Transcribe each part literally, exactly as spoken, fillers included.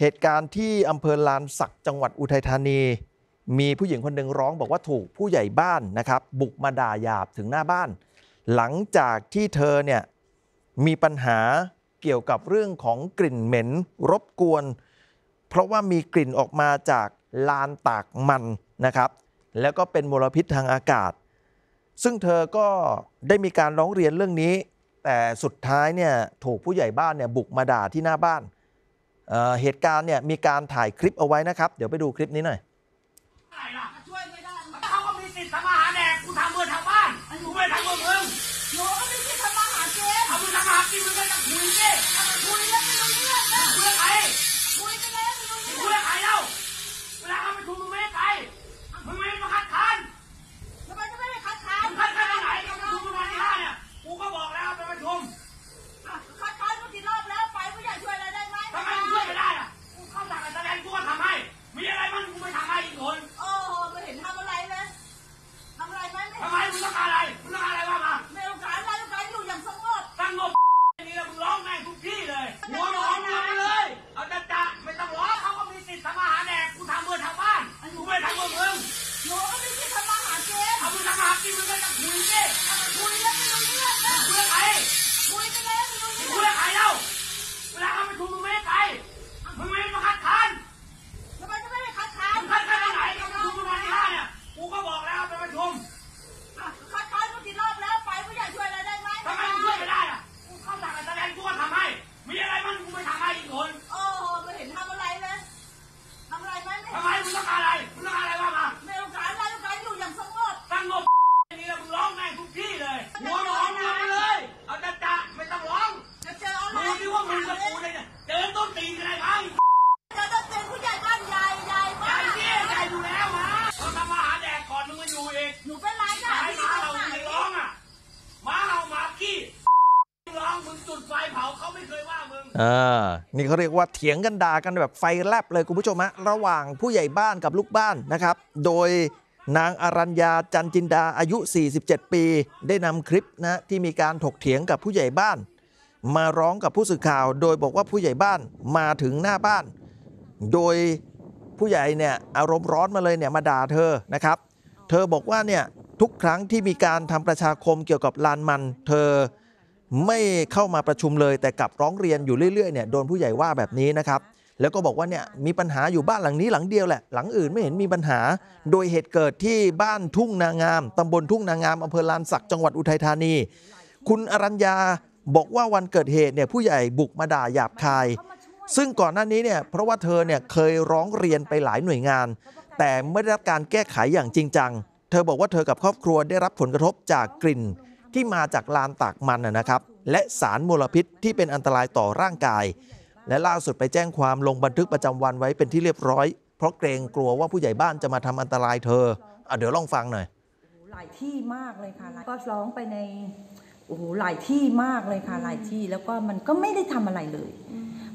เหตุการณ์ที่อำเภอลานสักจังหวัดอุทัยธานีมีผู้หญิงคนหนึ่งร้องบอกว่าถูกผู้ใหญ่บ้านนะครับบุกมาด่าหยาบถึงหน้าบ้านหลังจากที่เธอเนี่ยมีปัญหาเกี่ยวกับเรื่องของกลิ่นเหม็นรบกวนเพราะว่ามีกลิ่นออกมาจากลานตากมันนะครับแล้วก็เป็นมลพิษทางอากาศซึ่งเธอก็ได้มีการร้องเรียนเรื่องนี้แต่สุดท้ายเนี่ยถูกผู้ใหญ่บ้านเนี่ยบุกมาด่าที่หน้าบ้านเอ่อเหตุการณ์เนี่ยมีการถ่ายคลิปเอาไว้นะครับเดี๋ยวไปดูคลิปนี้หน่อยอ่านี่เขาเรียกว่าเถียงกันด่ากันแบบไฟแลบเลยคุณผู้ชมฮะระหว่างผู้ใหญ่บ้านกับลูกบ้านนะครับโดยนางอรัญญาจันจินดาอายุสี่สิบเจ็ดปีได้นำคลิปนะที่มีการถกเถียงกับผู้ใหญ่บ้านมาร้องกับผู้สื่อข่าวโดยบอกว่าผู้ใหญ่บ้านมาถึงหน้าบ้านโดยผู้ใหญ่เนี่ยอารมณ์ร้อนมาเลยเนี่ยมาด่าเธอนะครับเธอบอกว่าเนี่ยทุกครั้งที่มีการทำประชาคมเกี่ยวกับลานมันเธอไม่เข้ามาประชุมเลยแต่กลับร้องเรียนอยู่เรื่อยๆเนี่ยโดนผู้ใหญ่ว่าแบบนี้นะครับแล้วก็บอกว่าเนี่ยมีปัญหาอยู่บ้านหลังนี้หลังเดียวแหละหลังอื่นไม่เห็นมีปัญหาโดยเหตุเกิดที่บ้านทุ่งนางามตำบลทุ่งนางามอำเภอลานสักจังหวัดอุทัยธานีคุณอรัญญาบอกว่าวันเกิดเหตุเนี่ยผู้ใหญ่บุกมาด่าหยาบคายซึ่งก่อนหน้านี้เนี่ยเพราะว่าเธอเนี่ยเคยร้องเรียนไปหลายหน่วยงานแต่ไม่ได้รับการแก้ไขอย่างจริงจังเธอบอกว่าเธอกับครอบครัวได้รับผลกระทบจากกลิ่นที่มาจากลานตากมันนะครับและสารมลพิษที่เป็นอันตรายต่อร่างกายและล่าสุดไปแจ้งความลงบันทึกประจำวันไว้เป็นที่เรียบร้อยเพราะเกรงกลัวว่าผู้ใหญ่บ้านจะมาทำอันตรายเธออ่ะเดี๋ยวลองฟังหน่อยหลายที่มากเลยค่ะก็ร้องไปในโอ้โหหลายที่มากเลยค่ะหลายที่แล้วก็มันก็ไม่ได้ทำอะไรเลย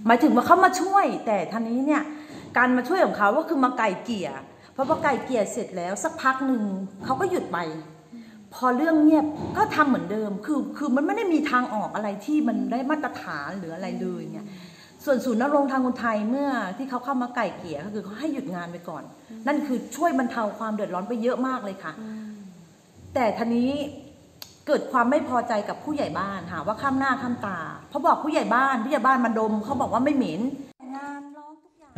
หมายถึงว่าเขามาช่วยแต่ท่านี้เนี่ยการมาช่วยของเขาก็คือมาไก่เกี่ยเพราะพอไก่เกี่ยเสร็จแล้วสักพักหนึ่งเขาก็หยุดไปพอเรื่องเงียบก็ทำเหมือนเดิมคือคือมันไม่ได้มีทางออกอะไรที่มันได้มาตรฐานหรืออะไรเลยเนี่ยส่วนศูนย์นรงทางคนไทยเมื่อที่เขาเข้ามาไก่เกี่ยก็คือเขาให้หยุดงานไปก่อนนั่นคือช่วยบรรเทาความเดือดร้อนไปเยอะมากเลยค่ะแต่ทีนี้เกิดความไม่พอใจกับผู้ใหญ่บ้านหาว่าข้ามหน้าข้ามตาเขาบอกผู้ใหญ่บ้านผู้ใหญ่บ้านมาดมเขาบอกว่าไม่เหม็น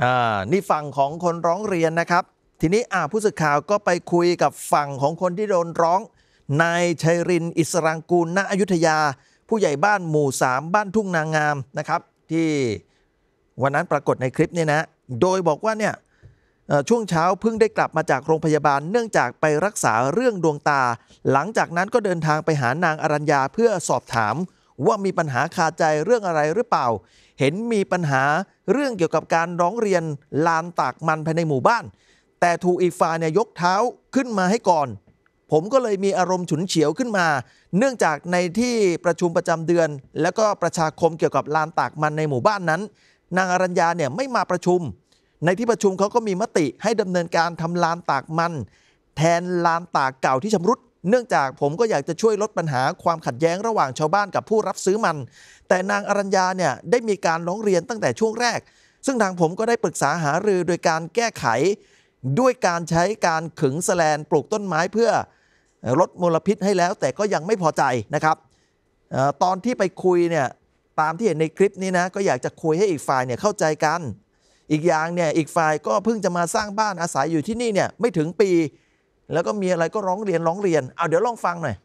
อ่านี่ฝั่งของคนร้องเรียนนะครับทีนี้อ่าผู้สื่อข่าวก็ไปคุยกับฝั่งของคนที่โดนร้องนายชัยรินทร์อิสรางกูลณอยุธยาผู้ใหญ่บ้านหมู่สามบ้านทุ่งนางามนะครับที่วันนั้นปรากฏในคลิปนี่นะโดยบอกว่าเนี่ยช่วงเช้าเพิ่งได้กลับมาจากโรงพยาบาลเนื่องจากไปรักษาเรื่องดวงตาหลังจากนั้นก็เดินทางไปหานางอรัญญาเพื่อสอบถามว่ามีปัญหาคาใจเรื่องอะไรหรือเปล่าเห็นมีปัญหาเรื่องเกี่ยวกับการร้องเรียนลานตากมันภายในหมู่บ้านแต่ถูกอีกฝ่ายเนี่ยยกเท้าขึ้นมาให้ก่อนผมก็เลยมีอารมณ์ฉุนเฉียวขึ้นมาเนื่องจากในที่ประชุมประจำเดือนแล้วก็ประชาคมเกี่ยวกับลานตากมันในหมู่บ้านนั้นนางอรัญญาเนี่ยไม่มาประชุมในที่ประชุมเขาก็มีมติให้ดำเนินการทำลานตากมันแทนลานตากเก่าที่ชำรุดเนื่องจากผมก็อยากจะช่วยลดปัญหาความขัดแย้งระหว่างชาวบ้านกับผู้รับซื้อมันแต่นางอรัญญาเนี่ยได้มีการร้องเรียนตั้งแต่ช่วงแรก ซึ่งทางผมก็ได้ปรึกษาหารือโดยการแก้ไขด้วยการใช้การขึงแสแลนปลูกต้นไม้เพื่อลดมลพิษให้แล้วแต่ก็ยังไม่พอใจนะครับตอนที่ไปคุยเนี่ยตามที่เห็นในคลิปนี้นะก็อยากจะคุยให้อีกฝ่ายเนี่ยเข้าใจกันอีกอย่างเนี่ยอีกฝ่ายก็เพิ่งจะมาสร้างบ้านอาศัยอยู่ที่นี่เนี่ยไม่ถึงปีแล้วก็มีอะไรก็ร้องเรียนร้องเรียนเอาเดี๋ยวลองฟังหน่อย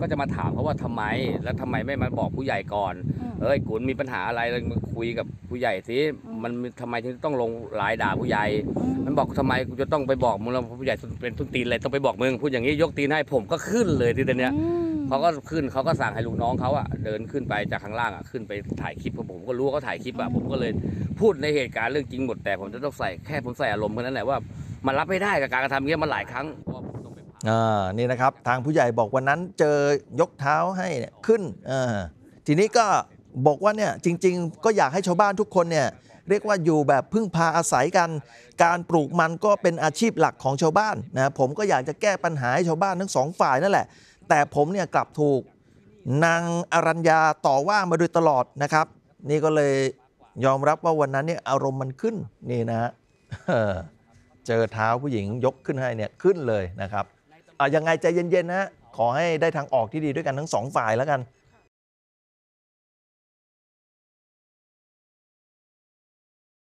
ก็จะมาถามเขาว่าทำไมแล้วทำไมไม่มาบอกผู้ใหญ่ก่อนเอ้ยกุนมีปัญหาอะไรเรามาคุยกับผู้ใหญ่สิมันทำไมถึงต้องลงลายด่าผู้ใหญ่มันบอกทำไมกูจะต้องไปบอกมึงแล้วผู้ใหญ่เป็นทุนตีนอะไรต้องไปบอกมึงพูดอย่างนี้ยกตีนให้ผมก็ขึ้นเลยทีเนี้ยเขาก็ขึ้นเขาก็สั่งให้ลูกน้องเขาอะเดินขึ้นไปจากข้างล่างอะขึ้นไปถ่ายคลิปผมก็รู้เขาถ่ายคลิปอะผมก็เลยพูดในเหตุการณ์เรื่องจริงหมดแต่ผมจะต้องใส่แค่ผมใส่อารมณ์เท่านั้นแหละว่ามันรับไม่ได้กับการกระทำอย่างนี้มันหลายครั้งอ่านี่นะครับทางผู้ใหญ่บอกวันนั้นเจอยกเท้าให้ขึ้นอ่าทีนี้ก็บอกว่าเนี่ยจริงๆก็อยากให้ชาวบ้านทุกคนเนี่ยเรียกว่าอยู่แบบพึ่งพาอาศัยกันการปลูกมันก็เป็นอาชีพหลักของชาวบ้านนะผมก็อยากจะแก้ปัญหาให้ชาวบ้านทั้งสองฝ่ายนั่นแหละแต่ผมเนี่ยกลับถูกนางอรัญญาต่อว่ามาโดยตลอดนะครับนี่ก็เลยยอมรับว่าวันนั้นเนี่ยอารมณ์มันขึ้นนี่นะฮะเจอเท้าผู้หญิงยกขึ้นให้เนี่ยขึ้นเลยนะครับอ่ะยังไงใจเย็นๆนะขอให้ได้ทางออกที่ดีด้วยกันทั้งสองฝ่ายแล้วกัน